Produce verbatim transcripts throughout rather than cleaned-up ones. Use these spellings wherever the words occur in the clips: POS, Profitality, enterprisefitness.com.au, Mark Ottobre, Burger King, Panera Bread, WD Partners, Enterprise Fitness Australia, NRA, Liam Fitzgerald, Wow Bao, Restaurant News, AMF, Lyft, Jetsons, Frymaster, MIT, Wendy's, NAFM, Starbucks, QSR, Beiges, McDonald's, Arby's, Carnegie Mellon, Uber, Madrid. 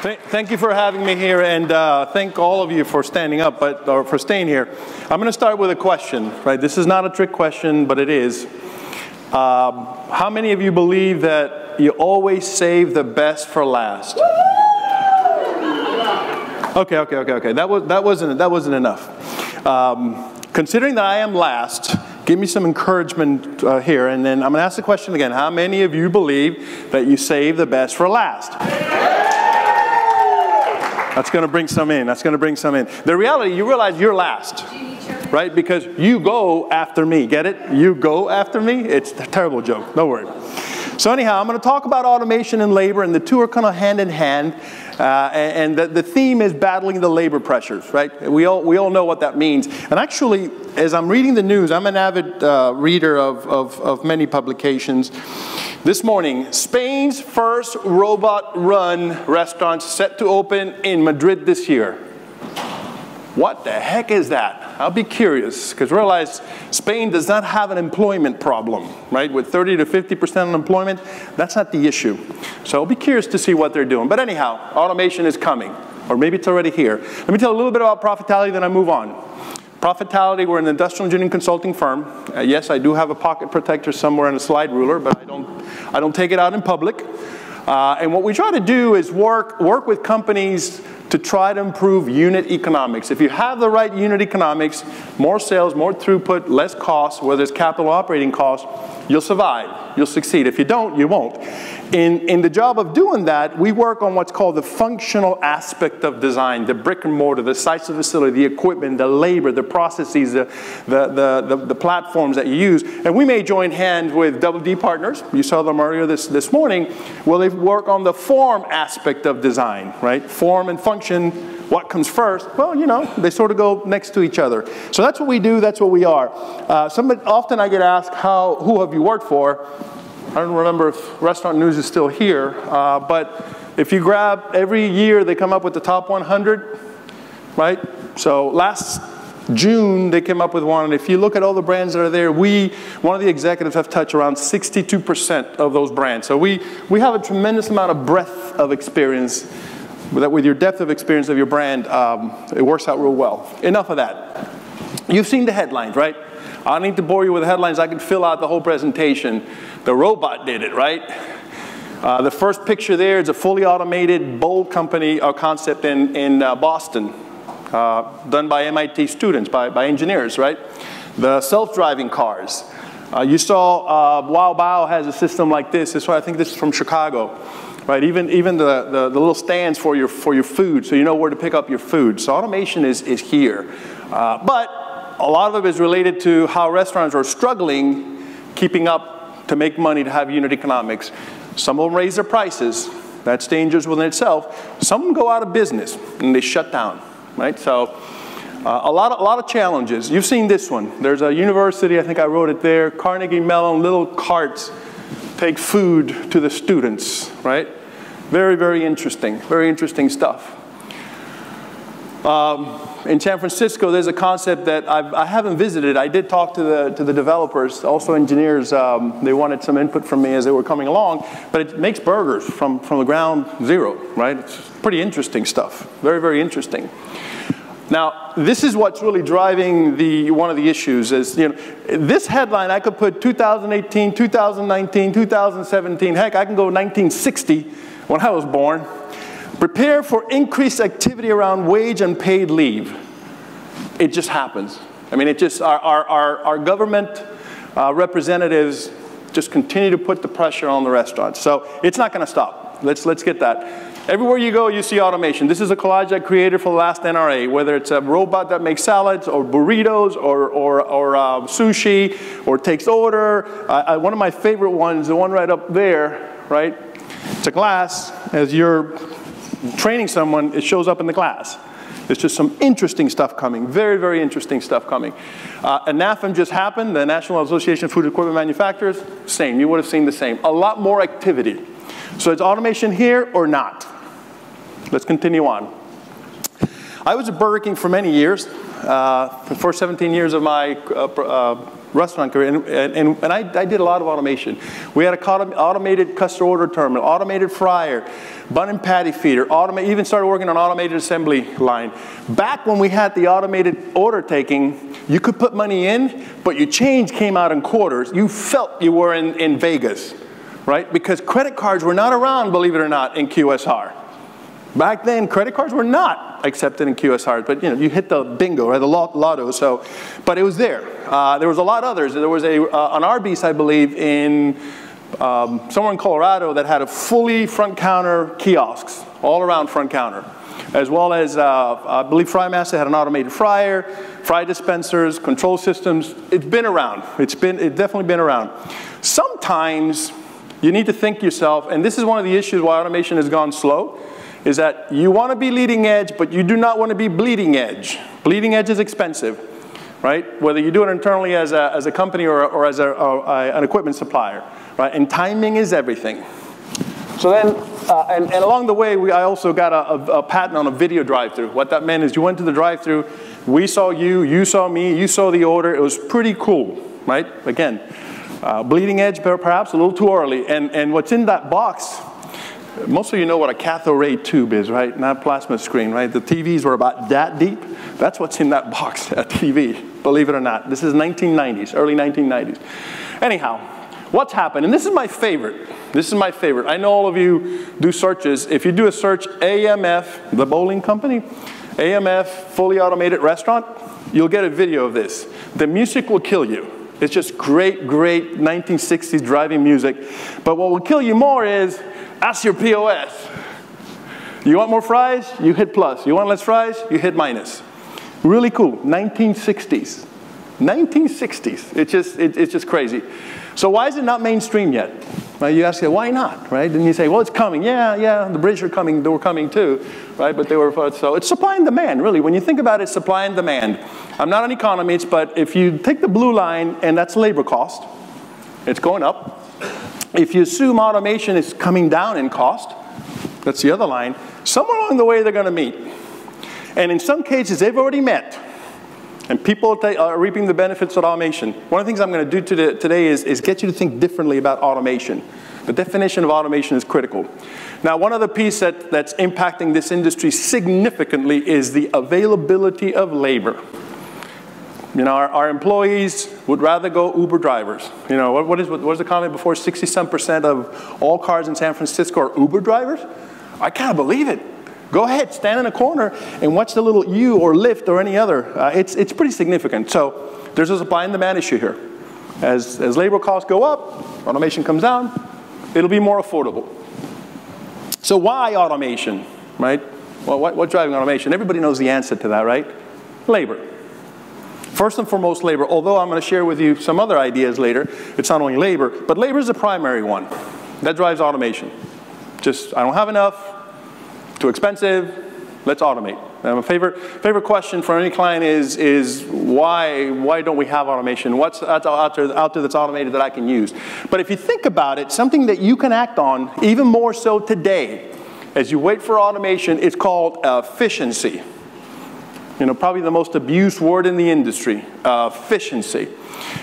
Thank you for having me here, and uh, thank all of you for standing up, but, or for staying here. I'm going to start with a question, right? This is not a trick question, but it is. Um, how many of you believe that you always save the best for last? Okay, okay, okay, okay. That was that wasn't that wasn't enough. Um, considering that I am last, give me some encouragement uh, here, and then I'm going to ask the question again. How many of you believe that you save the best for last? That's going to bring some in. That's going to bring some in. The reality, you realize you're last, right? Because you go after me. Get it? You go after me? It's a terrible joke. Don't worry. So anyhow, I'm going to talk about automation and labor, and the two are kind of hand in hand. Uh, and the, the theme is battling the labor pressures, right? We all, we all know what that means. And actually, as I'm reading the news, I'm an avid uh, reader of, of, of many publications. This morning, Spain's first robot-run restaurant set to open in Madrid this year. What the heck is that? I'll be curious, because realize Spain does not have an employment problem, right? With thirty to fifty percent unemployment, that's not the issue. So I'll be curious to see what they're doing. But anyhow, automation is coming, or maybe it's already here. Let me tell you a little bit about Profitality, then I move on. Profitality, we're an industrial engineering consulting firm. Uh, yes, I do have a pocket protector somewhere and a slide ruler, but I don't, I don't take it out in public. Uh, and what we try to do is work, work with companies to try to improve unit economics. If you have the right unit economics, more sales, more throughput, less costs, whether it's capital operating costs, you'll survive, you'll succeed. If you don't, you won't. In, in the job of doing that, we work on what's called the functional aspect of design, the brick and mortar, the sites of facility, the equipment, the labor, the processes, the, the, the, the, the platforms that you use. And we may join hands with W D Partners. You saw them earlier this, this morning. Well, they work on the form aspect of design, right? Form and function, what comes first? Well, you know, they sort of go next to each other. So that's what we do, that's what we are. Uh, somebody, often I get asked, how, who have you worked for? I don't remember if Restaurant News is still here, uh, but if you grab every year, they come up with the top one hundred, right? So last June, they came up with one, and if you look at all the brands that are there, we, one of the executives have touched around sixty-two percent of those brands. So we, we have a tremendous amount of breadth of experience. That with your depth of experience of your brand, um, it works out real well. Enough of that. You've seen the headlines, right? I don't need to bore you with the headlines. I could fill out the whole presentation. The robot did it, right? Uh, the first picture there is a fully automated bowl company or concept in, in uh, Boston, uh, done by M I T students, by, by engineers, right? The self-driving cars. Uh, you saw uh, Wow Bao has a system like this. This one, I think this is from Chicago. Right, even, even the, the, the little stands for your, for your food, so you know where to pick up your food. So automation is, is here. Uh, but a lot of it is related to how restaurants are struggling keeping up to make money, to have unit economics. Some of them raise their prices. That's dangerous within itself. Some go out of business, and they shut down, right? So uh, a lot of, a lot of challenges. You've seen this one. There's a university, I think I wrote it there, Carnegie Mellon, little carts take food to the students, right? Very, very interesting, very interesting stuff. Um, in San Francisco, there's a concept that I've, I haven't visited. I did talk to the, to the developers, also engineers. Um, they wanted some input from me as they were coming along, but it makes burgers from, from the ground zero, right? It's pretty interesting stuff, very, very interesting. Now, this is what's really driving the, one of the issues is, you know, this headline I could put two thousand eighteen, two thousand nineteen, two thousand seventeen, heck, I can go nineteen sixty when I was born. Prepare for increased activity around wage and paid leave. It just happens. I mean, it just, our, our, our, our government uh, representatives just continue to put the pressure on the restaurants. So it's not gonna stop, let's, let's get that. Everywhere you go, you see automation. This is a collage I created for the last N R A, whether it's a robot that makes salads or burritos or, or, or uh, sushi or takes order. Uh, I, one of my favorite ones, the one right up there, right? It's a glass. As you're training someone, it shows up in the glass. There's just some interesting stuff coming, very, very interesting stuff coming. Uh, and N A F M just happened, the National Association of Food Equipment Manufacturers, same, you would have seen the same. A lot more activity. So it's automation here or not? Let's continue on. I was at Burger King for many years. Uh, for seventeen years of my uh, uh, restaurant career, and, and, and I, I did a lot of automation. We had an automated customer order terminal, automated fryer, bun and patty feeder, automa even started working on automated assembly line. Back when we had the automated order taking, you could put money in, but your change came out in quarters. You felt you were in, in Vegas, right? Because credit cards were not around, believe it or not, in Q S R. Back then, credit cards were not accepted in Q S Rs, but you know, you hit the bingo, right? The lotto. So, but it was there. Uh, there was a lot of others. There was a uh, an Arby's, I believe, in um, somewhere in Colorado that had a fully front counter kiosks all around front counter, as well as uh, I believe Frymaster had an automated fryer, fry dispensers, control systems. It's been around. It's been it's definitely been around. Sometimes you need to think yourself, and this is one of the issues why automation has gone slow. Is that you want to be leading edge, but you do not want to be bleeding edge. Bleeding edge is expensive, right? Whether you do it internally as a, as a company or, or as a, or a, an equipment supplier, right? And timing is everything. So then, uh, and, and along the way, we, I also got a, a, a patent on a video drive-through. What that meant is you went to the drive-through, we saw you, you saw me, you saw the order. It was pretty cool, right? Again, uh, bleeding edge, perhaps a little too early. And, and what's in that box, most of you know what a cathode ray tube is, right? Not plasma screen, right? The T Vs were about that deep. That's what's in that box, a T V, believe it or not. This is nineteen nineties, early nineteen nineties. Anyhow, what's happened? And this is my favorite. This is my favorite. I know all of you do searches. If you do a search, A M F, the bowling company, A M F, fully automated restaurant, you'll get a video of this. The music will kill you. It's just great, great nineteen sixties driving music. But what will kill you more is, that's your P O S. You want more fries? You hit plus. You want less fries? You hit minus. Really cool. nineteen sixties. nineteen sixties. It's just, it, it's just crazy. So why is it not mainstream yet? Right? You ask, why not? Right? And you say, well, it's coming. Yeah, yeah, the British are coming. They were coming too. Right? But they were, so it's supply and demand, really. When you think about it, supply and demand. I'm not an economist, but if you take the blue line, and that's labor cost, it's going up. If you assume automation is coming down in cost, that's the other line, somewhere along the way they're going to meet. And in some cases, they've already met. And people are reaping the benefits of automation. One of the things I'm going to do today is, is get you to think differently about automation. The definition of automation is critical. Now, one other piece that, that's impacting this industry significantly is the availability of labor. You know, our, our employees would rather go Uber drivers. You know, what, what, is, what, what was the comment before? sixty-some percent of all cars in San Francisco are Uber drivers? I can't believe it. Go ahead, stand in a corner and watch the little U or Lyft or any other. Uh, it's, it's pretty significant. So there's a supply and demand issue here. As, as labor costs go up, automation comes down, it'll be more affordable. So why automation, right? Well, what, what's driving automation? Everybody knows the answer to that, right? Labor. First and foremost, labor, although I'm going to share with you some other ideas later. It's not only labor, but labor is the primary one. That drives automation. Just, I don't have enough, too expensive, let's automate. And my favorite, favorite question for any client is, is why, why don't we have automation? What's out there, out there that's automated that I can use? But if you think about it, something that you can act on, even more so today, as you wait for automation, it's called efficiency. You know, probably the most abused word in the industry, uh, efficiency.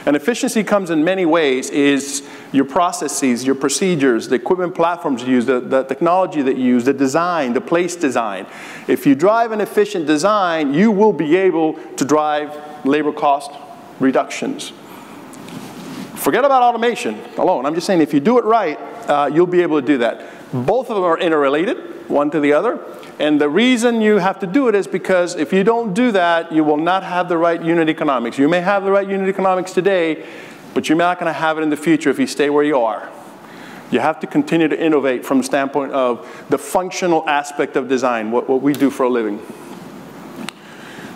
And efficiency comes in many ways, is your processes, your procedures, the equipment platforms you use, the, the technology that you use, the design, the place design. If you drive an efficient design, you will be able to drive labor cost reductions. Forget about automation alone. I'm just saying if you do it right, uh, you'll be able to do that. Both of them are interrelated, one to the other. And the reason you have to do it is because if you don't do that, you will not have the right unit economics. You may have the right unit economics today, but you're not going to have it in the future if you stay where you are. You have to continue to innovate from the standpoint of the functional aspect of design, what, what we do for a living.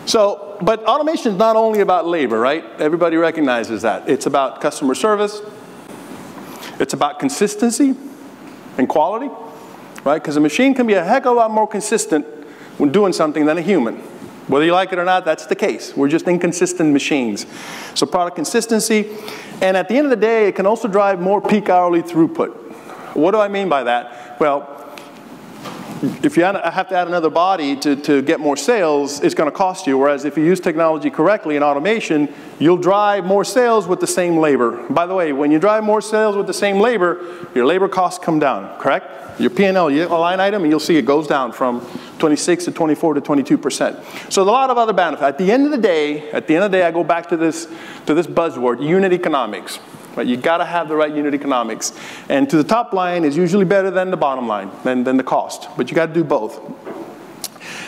So, but automation is not only about labor, right? Everybody recognizes that. It's about customer service. It's about consistency and quality. Right? Because a machine can be a heck of a lot more consistent when doing something than a human. Whether you like it or not, that's the case. We're just inconsistent machines. So product consistency, and at the end of the day, it can also drive more peak hourly throughput. What do I mean by that? Well, if you have to add another body to, to get more sales, it's going to cost you. Whereas if you use technology correctly and automation, you'll drive more sales with the same labor. By the way, when you drive more sales with the same labor, your labor costs come down, correct? Your P and L, you get a line item, and you'll see it goes down from twenty-six to twenty-four to twenty-two percent. So there's a lot of other benefits. At the end of the day, at the end of the day, I go back to this, to this buzzword, unit economics. Right? You got to have the right unit economics. And to the top line is usually better than the bottom line, than, than the cost. But you got to do both.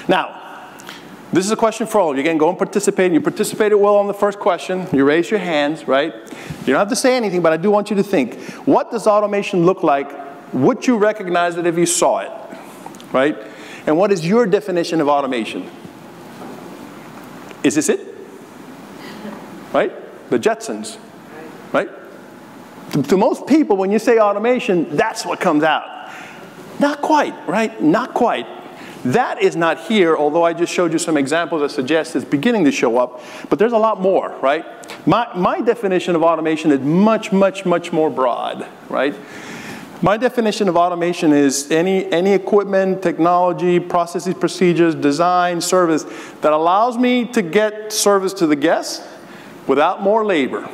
Now, this is a question for all. You can go and participate. You participated well on the first question. You raise your hands, right? You don't have to say anything, but I do want you to think. What does automation look like? Would you recognize it if you saw it? Right? And what is your definition of automation? Is this it? Right? The Jetsons. Right? To most people, when you say automation, that's what comes out. Not quite, right? Not quite. That is not here, although I just showed you some examples that suggest it's beginning to show up. But there's a lot more, right? My, my definition of automation is much, much, much more broad, right? My definition of automation is any, any equipment, technology, processes, procedures, design, service that allows me to get service to the guest without more labor.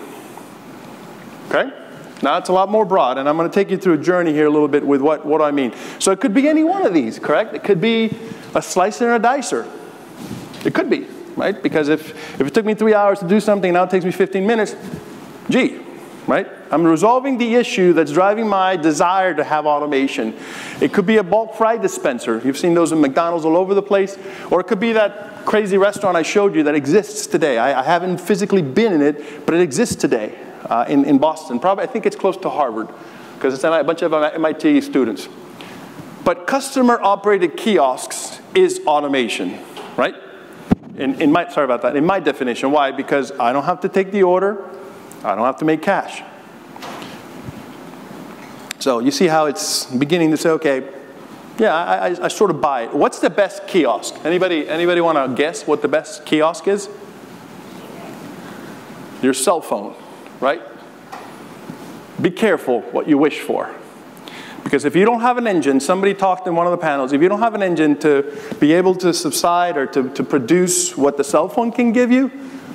Okay? Now it's a lot more broad, and I'm going to take you through a journey here a little bit with what, what I mean. So it could be any one of these, correct? It could be a slicer and a dicer. It could be, right? Because if, if it took me three hours to do something, now it takes me fifteen minutes, gee, right? I'm resolving the issue that's driving my desire to have automation. It could be a bulk fry dispenser. You've seen those in McDonald's all over the place. Or it could be that crazy restaurant I showed you that exists today. I, I haven't physically been in it, but it exists today. Uh, in, in Boston. Probably, I think it's close to Harvard, because it's a bunch of M I T students. But customer-operated kiosks is automation, right? In, in my, sorry about that. In my definition, why? Because I don't have to take the order. I don't have to make cash. So you see how it's beginning to say, okay, yeah, I, I, I sort of buy it. What's the best kiosk? Anybody, anybody want to guess what the best kiosk is? Your cell phone. Right? Be careful what you wish for. Because if you don't have an engine, somebody talked in one of the panels, if you don't have an engine to be able to subside or to, to produce what the cell phone can give you,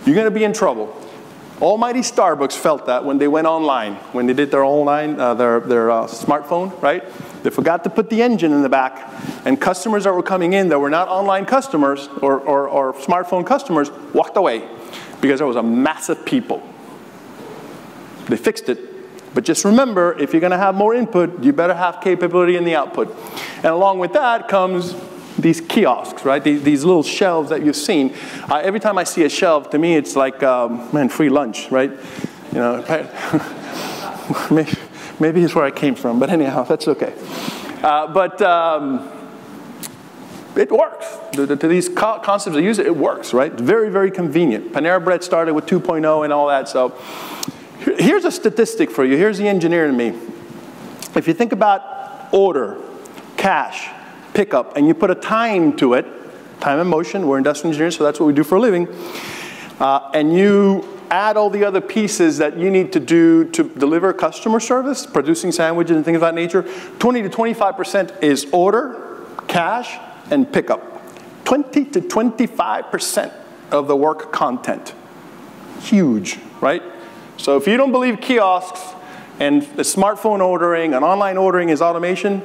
you're going to be in trouble. Almighty Starbucks felt that when they went online, when they did their online, uh, their, their uh, smartphone, right? They forgot to put the engine in the back, and customers that were coming in that were not online customers or, or, or smartphone customers walked away because there was a mass of people. They fixed it. But just remember, if you're going to have more input, you better have capability in the output. And along with that comes these kiosks, right? These, these little shelves that you've seen. Uh, every time I see a shelf, to me, it's like, um, man, free lunch, right? You know, maybe, maybe it's where I came from. But anyhow, that's OK. Uh, but um, it works. To, to these co concepts of use, it works, right? Very, very convenient. Panera Bread started with two point oh and all that. So. Here's a statistic for you. Here's the engineer in me. If you think about order, cash, pickup, and you put a time to it, time and motion, we're industrial engineers, so that's what we do for a living, uh, and you add all the other pieces that you need to do to deliver customer service, producing sandwiches and things of that nature, twenty to twenty-five percent is order, cash, and pickup. twenty to twenty-five percent of the work content. Huge, right? So if you don't believe kiosks and the smartphone ordering and online ordering is automation,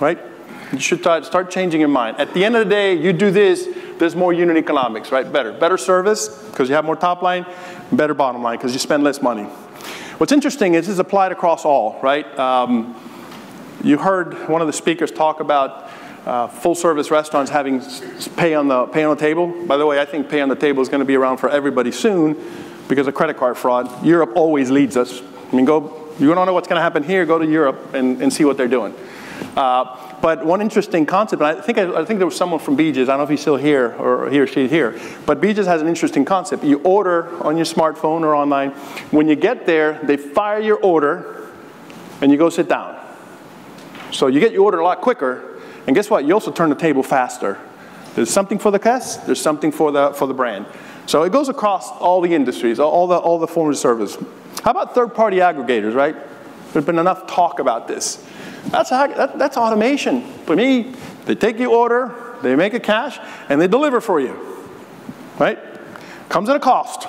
right? You should start changing your mind. At the end of the day, you do this, there's more unit economics, right? Better. Better service, because you have more top line, better bottom line, because you spend less money. What's interesting is this is applied across all, right? Um, you heard one of the speakers talk about Uh, full-service restaurants having pay on the pay on the table. By the way, I think pay on the table is going to be around for everybody soon because of credit card fraud. Europe always leads us. I mean, go you don't know what's going to happen here. Go to Europe and, and see what they're doing. Uh, but one interesting concept, and I think I, I think there was someone from Beiges. I don't know if he's still here or he or she's here. But Beiges has an interesting concept. You order on your smartphone or online. When you get there, they fire your order, and you go sit down. So you get your order a lot quicker. And guess what? You also turn the table faster. There's something for the guest. There's something for the, for the brand. So it goes across all the industries, all the, all the forms of service. How about third-party aggregators, right? There's been enough talk about this. That's, that, that's automation. For me, they take your order, they make a cash, and they deliver for you, right? Comes at a cost,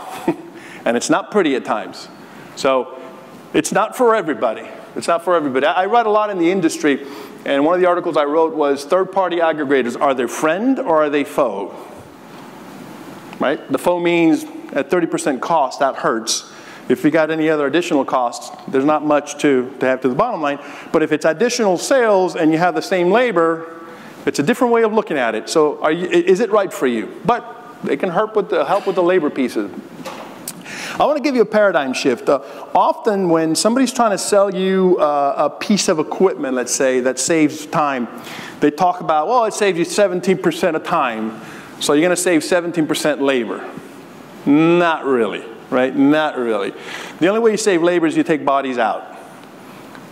and it's not pretty at times. So it's not for everybody. It's not for everybody. I, I write a lot in the industry, and one of the articles I wrote was third-party aggregators, are they friend or are they foe? Right? The foe means at thirty percent cost, that hurts. If you got any other additional costs, there's not much to, to have to the bottom line. But if it's additional sales and you have the same labor, it's a different way of looking at it. So are you, is it right for you? But it can help with the, help with the labor pieces. I want to give you a paradigm shift. Uh, often when somebody's trying to sell you uh, a piece of equipment, let's say, that saves time, they talk about, well, it saves you seventeen percent of time, so you're going to save seventeen percent labor. Not really. Right? Not really. The only way you save labor is you take bodies out.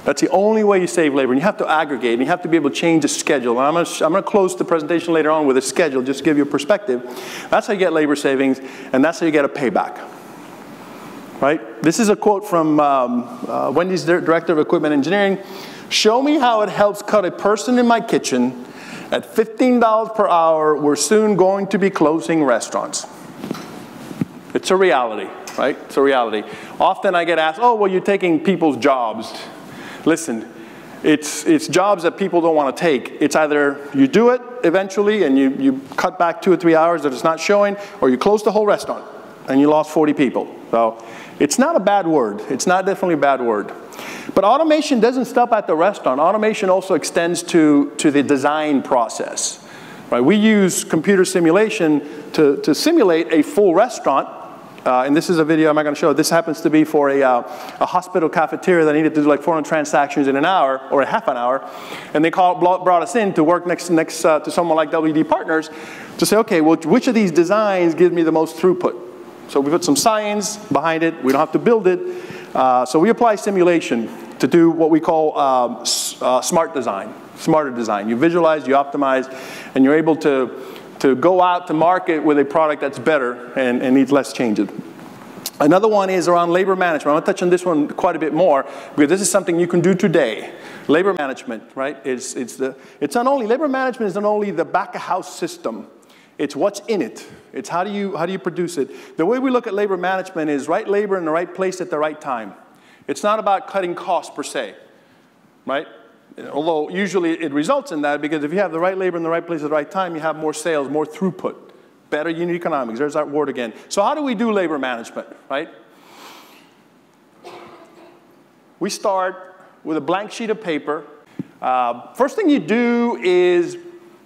That's the only way you save labor. And you have to aggregate, and you have to be able to change the schedule. And I'm going to, I'm going to close the presentation later on with a schedule, just to give you a perspective. That's how you get labor savings, and that's how you get a payback. Right? This is a quote from um, uh, Wendy's Director of Equipment Engineering. Show me how it helps cut a person in my kitchen. At fifteen dollars per hour, we're soon going to be closing restaurants. It's a reality. Right? It's a reality. Often I get asked, oh, well, you're taking people's jobs. Listen, it's, it's jobs that people don't want to take. It's either you do it eventually and you, you cut back two or three hours that it's not showing, or you close the whole restaurant and you lost forty people. So it's not a bad word. It's not definitely a bad word. But automation doesn't stop at the restaurant. Automation also extends to, to the design process. Right? We use computer simulation to, to simulate a full restaurant. Uh, and this is a video I'm not going to show. This happens to be for a, uh, a hospital cafeteria that needed to do like four hundred transactions in an hour or a half an hour. And they call, brought us in to work next, next uh, to someone like W D Partners to say, okay, well, which of these designs gives me the most throughput? So we put some science behind it. We don't have to build it. Uh, so we apply simulation to do what we call um, uh, smart design, smarter design. You visualize, you optimize, and you're able to to go out to market with a product that's better and, and needs less changes. Another one is around labor management. I'm going to touch on this one quite a bit more, because this is something you can do today. Labor management, right? It's, it's, the, it's not only, labor management is not only the back of house system, it's what's in it. It's how do you, how do you produce it. The way we look at labor management is right labor in the right place at the right time. It's not about cutting costs per se, right? Although usually it results in that, because if you have the right labor in the right place at the right time, you have more sales, more throughput, better unit economics. There's that word again. So how do we do labor management, right? We start with a blank sheet of paper. Uh, first thing you do is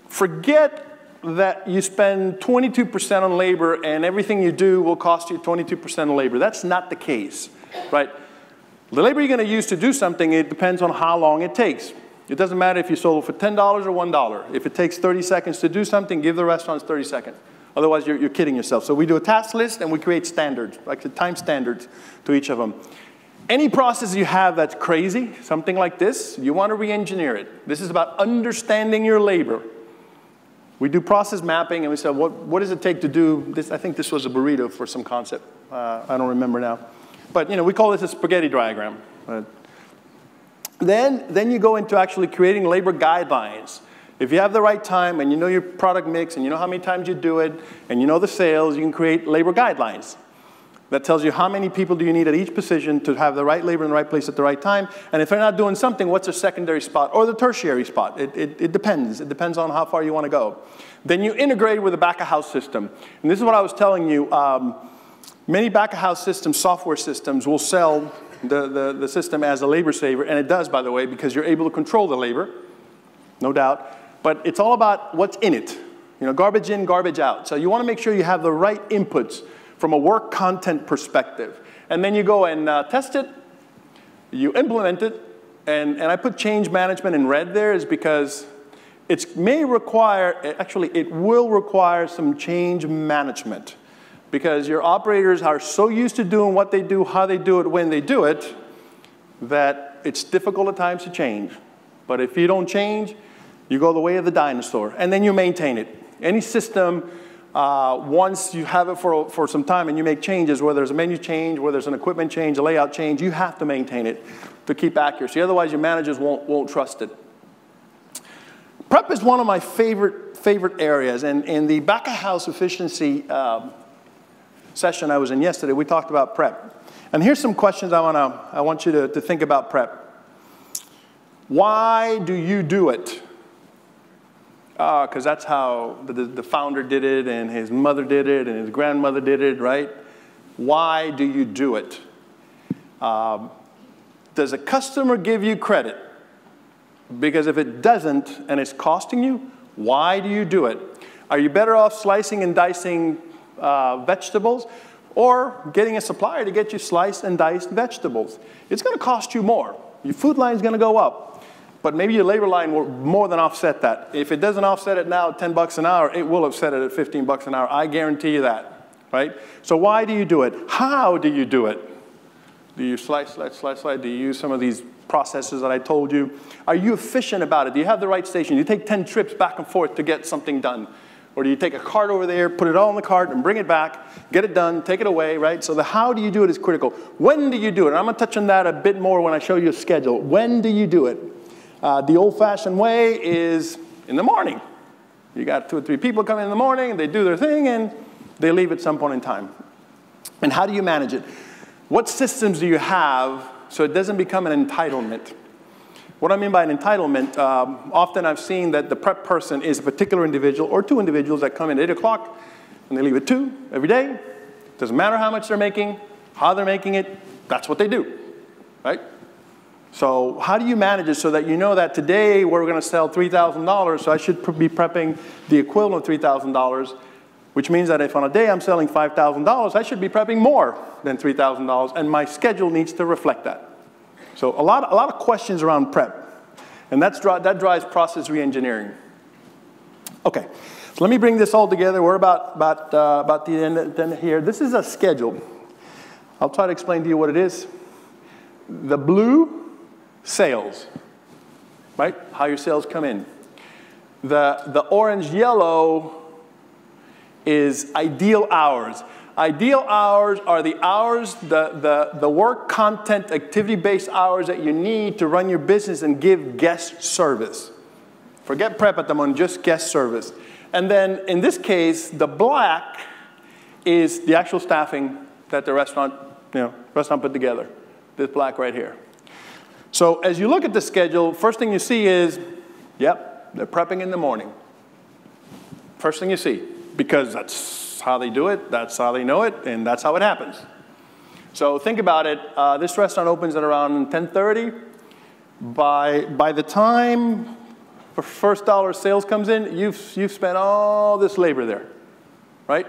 forget that you spend twenty-two percent on labor and everything you do will cost you twenty-two percent on labor. That's not the case, right? The labor you're going to use to do something, it depends on how long it takes. It doesn't matter if you sold for ten dollars or one dollar. If it takes thirty seconds to do something, give the restaurants thirty seconds. Otherwise, you're, you're kidding yourself. So we do a task list, and we create standards, like the time standards to each of them. Any process you have that's crazy, something like this, you want to re-engineer it. This is about understanding your labor. We do process mapping, and we say, what, what does it take to do this? I think this was a burrito for some concept. Uh, I don't remember now. But you know, we call this a spaghetti diagram. Right? Then, then you go into actually creating labor guidelines. If you have the right time and you know your product mix and you know how many times you do it and you know the sales, you can create labor guidelines. That tells you how many people do you need at each position to have the right labor in the right place at the right time. And if they're not doing something, what's their secondary spot or the tertiary spot? It, it, it depends. It depends on how far you want to go. Then you integrate with the back-of-house system. And this is what I was telling you. Um, Many back-of-house systems, software systems, will sell the, the, the system as a labor saver, and it does, by the way, because you're able to control the labor, no doubt. But it's all about what's in it. You know, garbage in, garbage out. So you want to make sure you have the right inputs from a work content perspective. And then you go and uh, test it, you implement it, and, and I put change management in red there is because it may require, actually it will require some change management. Because your operators are so used to doing what they do, how they do it, when they do it, that it's difficult at times to change. But if you don't change, you go the way of the dinosaur, and then you maintain it. Any system Uh, once you have it for, for some time and you make changes, whether it's a menu change, whether it's an equipment change, a layout change, you have to maintain it to keep accuracy. Otherwise, your managers won't, won't trust it. Prep is one of my favorite, favorite areas. And in the back of house efficiency um, session I was in yesterday, we talked about prep. And here's some questions I, wanna, I want you to, to think about prep. Why do you do it? Because uh, that's how the, the founder did it, and his mother did it, and his grandmother did it, right? Why do you do it? Um, does a customer give you credit? Because if it doesn't and it's costing you, why do you do it? Are you better off slicing and dicing uh, vegetables or getting a supplier to get you sliced and diced vegetables? It's going to cost you more. Your food line is going to go up, but maybe your labor line will more than offset that. If it doesn't offset it now at ten bucks an hour, it will offset it at fifteen bucks an hour. I guarantee you that, right? So why do you do it? How do you do it? Do you slice, slice, slice, slice? Do you use some of these processes that I told you? Are you efficient about it? Do you have the right station? Do you take ten trips back and forth to get something done? Or do you take a cart over there, put it all in the cart, and bring it back, get it done, take it away, right? So the how do you do it is critical. When do you do it? And I'm going to touch on that a bit more when I show you a schedule. When do you do it? Uh, the old-fashioned way is in the morning. You got two or three people coming in the morning, they do their thing, and they leave at some point in time. And how do you manage it? What systems do you have so it doesn't become an entitlement? What I mean by an entitlement, um, often I've seen that the prep person is a particular individual or two individuals that come in at eight o'clock and they leave at two every day. Doesn't matter how much they're making, how they're making it, that's what they do, right? So how do you manage it so that you know that today we're going to sell three thousand dollars, so I should be prepping the equivalent of three thousand dollars, which means that if on a day I'm selling five thousand dollars, I should be prepping more than three thousand dollars, and my schedule needs to reflect that. So a lot, a lot of questions around prep. And that's, that drives process re-engineering. OK, so let me bring this all together. We're about, about, uh, about the end, end here. This is a schedule. I'll try to explain to you what it is. The blue, sales, right? How your sales come in. The, the orange, yellow is ideal hours. Ideal hours are the hours, the, the, the work content, activity-based hours that you need to run your business and give guest service. Forget prep at the moment, just guest service. And then in this case, the black is the actual staffing that the restaurant, you know, restaurant put together, this black right here. So as you look at the schedule, first thing you see is, yep, they're prepping in the morning. First thing you see, because that's how they do it, that's how they know it, and that's how it happens. So think about it. Uh, this restaurant opens at around ten thirty. By, by the time the first dollar of sales comes in, you've, you've spent all this labor there, right?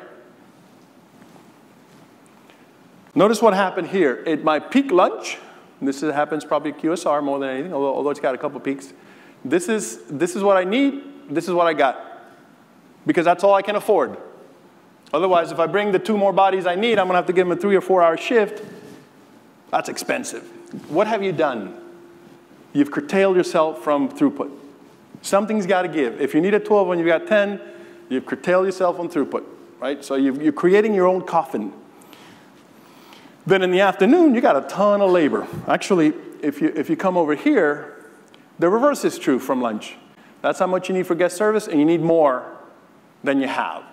Notice what happened here. At my peak lunch, this is, happens probably Q S R more than anything, although, although it's got a couple peaks. This is, this is what I need, this is what I got, because that's all I can afford. Otherwise, if I bring the two more bodies I need, I'm going to have to give them a three or four hour shift. That's expensive. What have you done? You've curtailed yourself from throughput. Something's got to give. If you need a twelve and you've got ten, you've curtailed yourself on throughput, right? So you've, you're creating your own coffin. Then in the afternoon, you got a ton of labor. Actually, if you, if you come over here, the reverse is true from lunch. That's how much you need for guest service, and you need more than you have.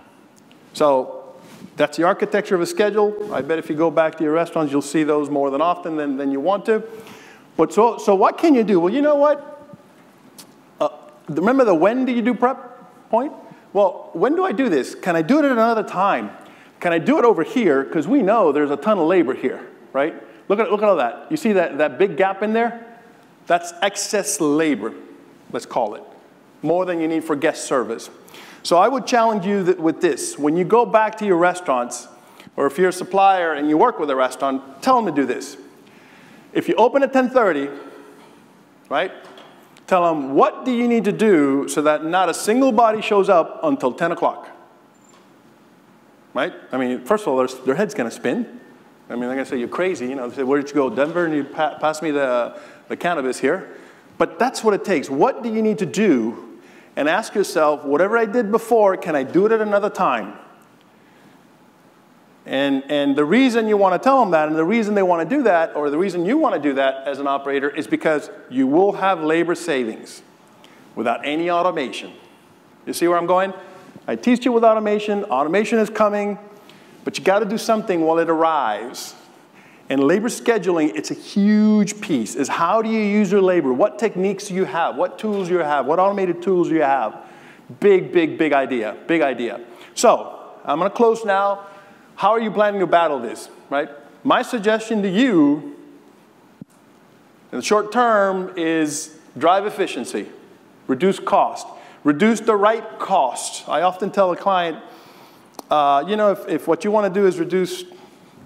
So that's the architecture of a schedule. I bet if you go back to your restaurants, you'll see those more than often than, than you want to. But so, so what can you do? Well, you know what? Uh, remember the when do you do prep point? Well, when do I do this? Can I do it at another time? Can I do it over here? Because we know there's a ton of labor here, right? Look at, look at all that. You see that, that big gap in there? That's excess labor, let's call it. More than you need for guest service. So I would challenge you that with this. When you go back to your restaurants, or if you're a supplier and you work with a restaurant, tell them to do this. If you open at ten thirty, right, tell them, what do you need to do so that not a single body shows up until ten o'clock? Right? I mean, first of all, their, their head's going to spin. I mean, they're going to say, you're crazy. You know, they say, where did you go? Denver, and you pa pass me the, the cannabis here. But that's what it takes. What do you need to do? And ask yourself, whatever I did before, can I do it at another time? And, and the reason you want to tell them that, and the reason they want to do that, or the reason you want to do that as an operator, is because you will have labor savings without any automation. You see where I'm going? I teach you with automation. Automation is coming, but you got to do something while it arrives. And labor scheduling, it's a huge piece, is how do you use your labor? What techniques do you have? What tools do you have? What automated tools do you have? Big, big, big idea, big idea. So I'm going to close now. How are you planning to battle this, right? My suggestion to you in the short term is drive efficiency, reduce cost, reduce the right cost. I often tell a client, uh, you know, if, if what you want to do is reduce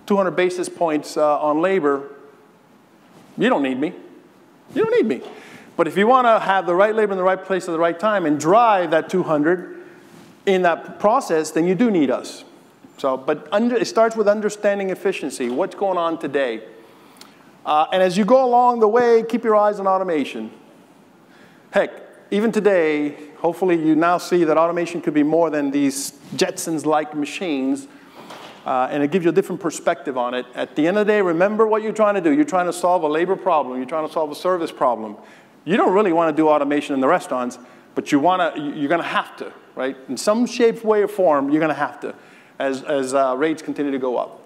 two hundred basis points uh, on labor, you don't need me. You don't need me. But if you want to have the right labor in the right place at the right time and drive that two hundred in that process, then you do need us. So, but under, it starts with understanding efficiency, what's going on today. Uh, and as you go along the way, keep your eyes on automation. Heck, even today, hopefully you now see that automation could be more than these Jetsons-like machines, uh, and it gives you a different perspective on it. At the end of the day, remember what you're trying to do. You're trying to solve a labor problem. You're trying to solve a service problem. You don't really want to do automation in the restaurants, but you wanna, you're going to have to, right? In some shape, way, or form, you're going to have to. as, as uh, rates continue to go up.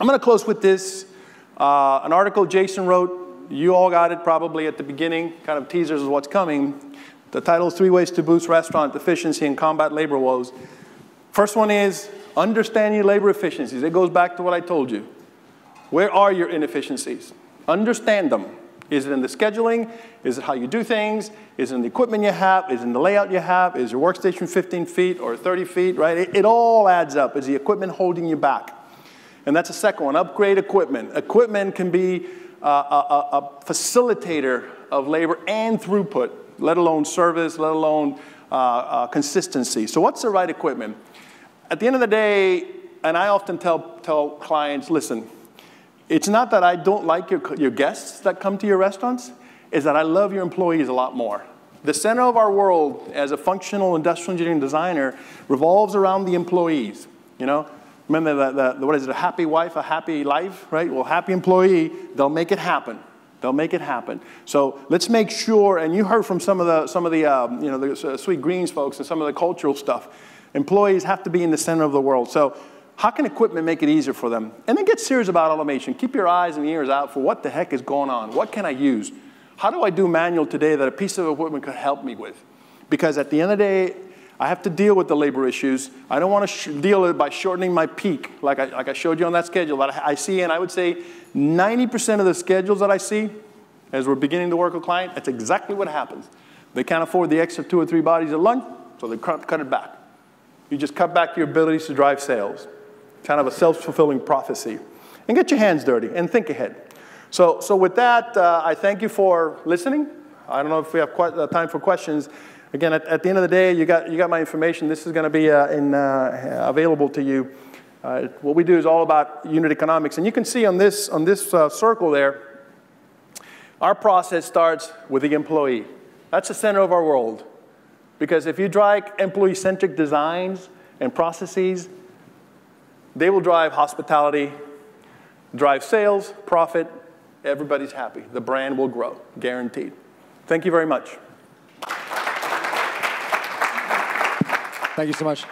I'm going to close with this, uh, an article Jason wrote. You all got it probably at the beginning, kind of teasers of what's coming. The title is Three Ways to Boost Restaurant Efficiency and Combat Labor Woes. First one is understand your labor efficiencies. It goes back to what I told you. Where are your inefficiencies? Understand them. Is it in the scheduling? Is it how you do things? Is it in the equipment you have? Is it in the layout you have? Is your workstation fifteen feet or thirty feet, right? It, it all adds up. Is the equipment holding you back? And that's the second one, upgrade equipment. Equipment can be uh, a, a facilitator of labor and throughput, let alone service, let alone uh, uh, consistency. So what's the right equipment? At the end of the day, and I often tell, tell clients, listen, it's not that I don't like your, your guests that come to your restaurants, it's that I love your employees a lot more. The center of our world as a functional industrial engineering designer revolves around the employees, you know? Remember, the, the, what is it, a happy wife, a happy life, right? Well, happy employee, they'll make it happen. They'll make it happen. So let's make sure, and you heard from some of the, some of the um, you know, the Sweet Greens folks and some of the cultural stuff, employees have to be in the center of the world. So, how can equipment make it easier for them? And then get serious about automation. Keep your eyes and ears out for what the heck is going on. What can I use? How do I do manual today that a piece of equipment could help me with? Because at the end of the day, I have to deal with the labor issues. I don't want to deal with it by shortening my peak, like I, like I showed you on that schedule. That I, I see, and I would say ninety percent of the schedules that I see, as we're beginning to work with clients, that's exactly what happens. They can't afford the extra two or three bodies at lunch, so they cut it back. You just cut back your abilities to drive sales. Kind of a self-fulfilling prophecy. And get your hands dirty and think ahead. So, so with that, uh, I thank you for listening. I don't know if we have quite, uh, time for questions. Again, at, at the end of the day, you got, you got my information. This is going to be uh, in, uh, available to you. Uh, what we do is all about unit economics. And you can see on this, on this uh, circle there, our process starts with the employee. That's the center of our world. Because if you drive employee-centric designs and processes, they will drive hospitality, drive sales, profit. Everybody's happy. The brand will grow, guaranteed. Thank you very much. Thank you so much.